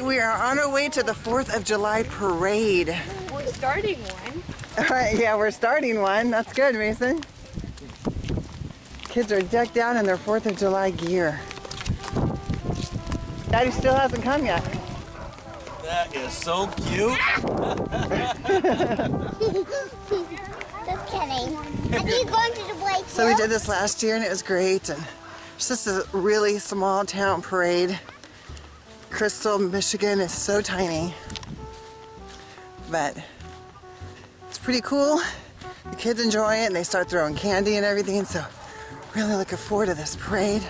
right, we are on our way to the 4th of July parade. We're starting one. Yeah, we're starting one. That's good, Mason. Kids are decked out in their 4th of July gear. Daddy still hasn't come yet. That is so cute. Just kidding. Are you going to the parade? So we did this last year and it was great. And it's just a really small town parade. Crystal, Michigan is so tiny, but it's pretty cool. The kids enjoy it and they start throwing candy and everything, so really looking forward to this parade.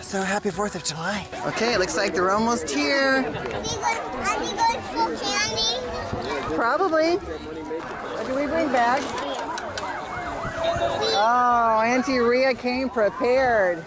So happy 4th of July. Okay, it looks like they're almost here. Are we going for candy? Probably. What do we bring back? Oh, Auntie Rhea came prepared.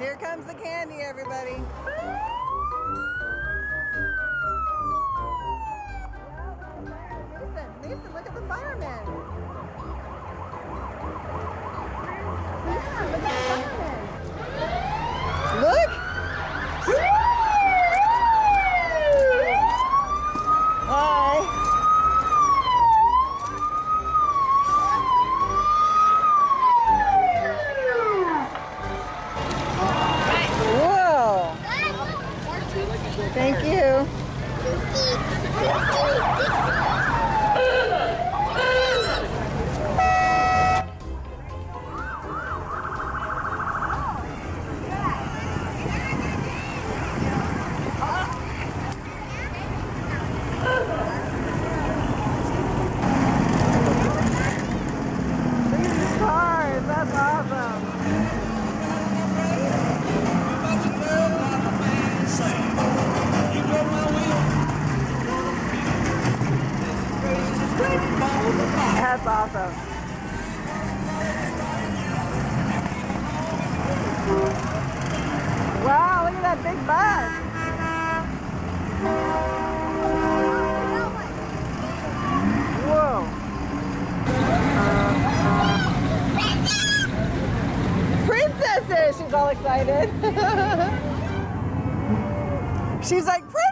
Here comes the candy, everybody. Mason, look at the firemen. Look at the firemen. Look! Hi. Thank you. That's awesome. Wow, look at that big bus. Whoa. Princesses! She's all excited. She's like, princesses!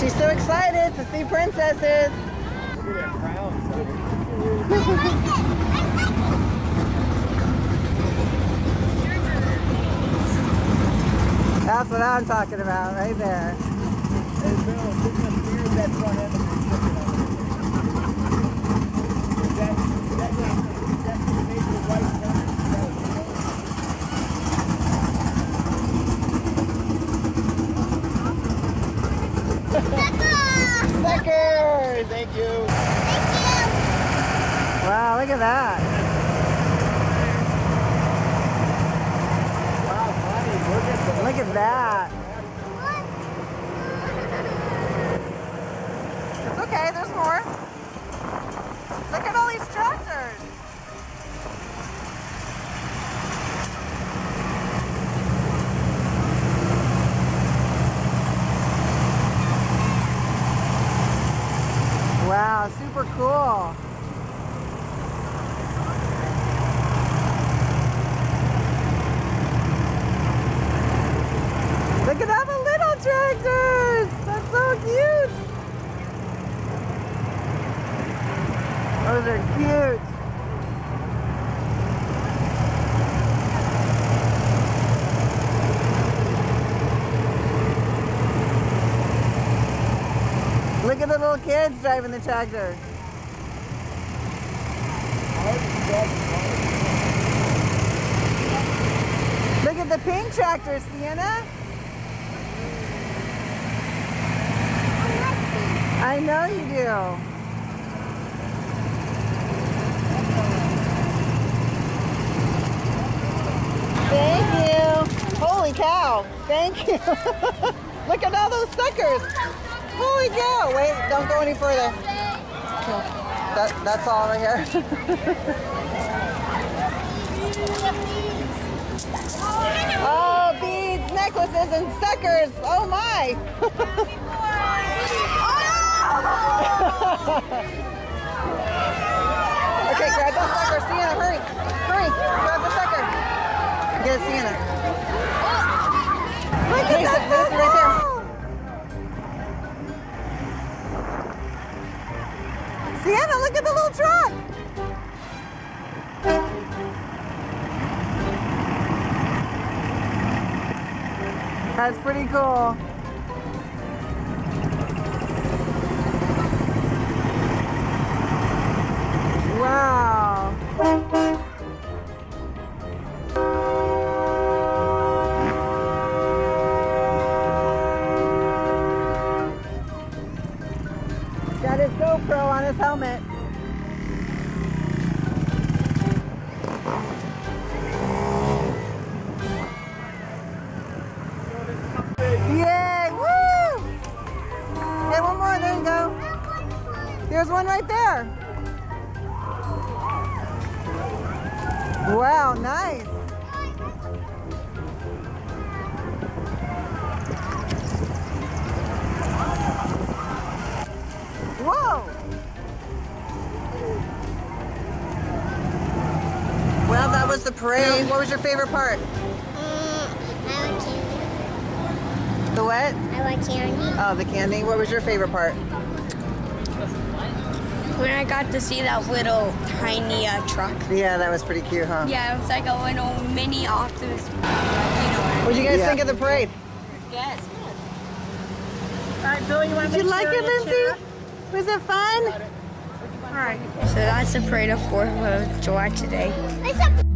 She's so excited to see princesses. That's what I'm talking about right there. Thank you. Wow, look at that. Wow, buddy, look at that. It's okay, there's more. Look at all these tractors. Wow, super cool. Look at all the little tractors. That's so cute. Those are cute. Look at the little kids driving the tractor. Look at the pink tractor, Sienna. I know you do. Thank you. Holy cow. Thank you. Look at all those suckers. Holy cow! Wait, don't go any further. That's all right here. Oh, beads, necklaces, and suckers. Oh my! Okay, grab the sucker, Sienna. Hurry, hurry! Grab the sucker. Get it, Sienna. Look at that, this right there. Sienna, look at the little truck. That's pretty cool. Wow. Got his GoPro on his helmet. Yay! Woo! Get one more, there you go. There's one right there. Wow, nice. Whoa. Well, that was the parade. What was your favorite part? I like candy. The what? I like candy. Oh, the candy. What was your favorite part? When I got to see that little tiny truck. Yeah, that was pretty cute, huh? Yeah, it was like a little mini office. You know what did you guys think of the parade? Yeah, it's good. All right, Billy, you want to Did you like it, Lindsay? Was it fun? All right. So that's the parade of 4th of July today.